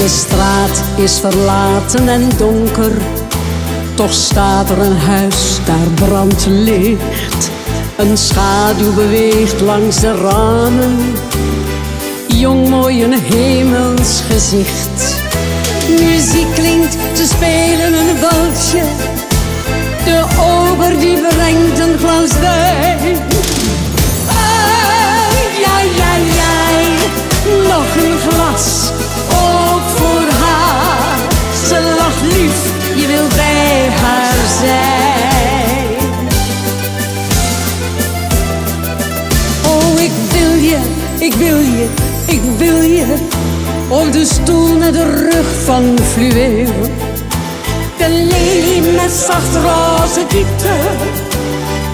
De straat is verlaten en donker, toch staat er een huis, daar brandt licht. Een schaduw beweegt langs de ramen, jong mooi een hemels gezicht. Muziek klinkt, ze spelen een walsje, de ober die brengt een glas wijn. Ai, ai, ai, ai, nog een glas. Je wil bij haar zijn. Oh, ik wil je, ik wil je, ik wil je. Op de stoel met de rug van fluweel. De lelie met zacht roze diepte.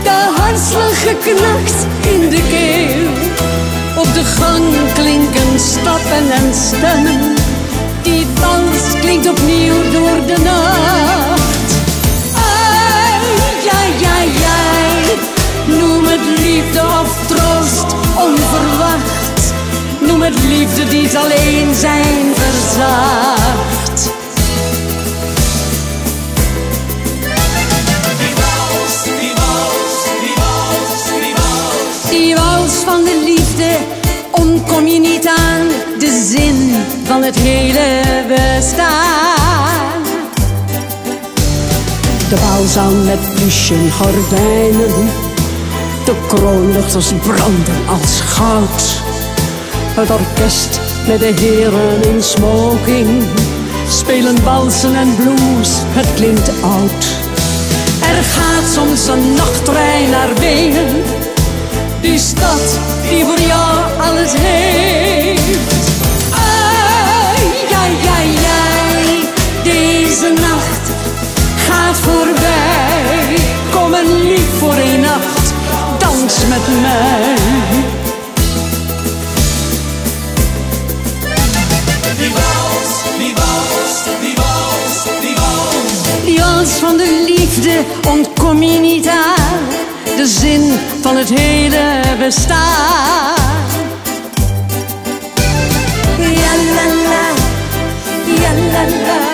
De hartslag geknakt in de keel. Op de gang klinken stappen en stemmen. Die dans klinkt opnieuw door de nacht. Ai, ai, ai, ai. Noem het liefde of troost onverwacht. Noem het liefde die zal alleen zijn verzacht. Die wals, die wals, die wals, die wals. Die wals van de liefde, ontkom je niet aan de zin van het hele bestaan. De bouwzaal met pluchen gordijnen, de kroonluchters branden als goud. Het orkest met de heren in smoking spelen walsen en blues, het klinkt oud. Er gaat soms een nachttrein naar Wenen, die stad die voor jou alles heeft. Deze nacht gaat voorbij. Kom en lief voor een nacht, dans met mij. Die wals, die wals, die wals, die wals. Die wals van de liefde, ontkom je niet aan. De zin van het hele bestaan. Ja la la, ja la la.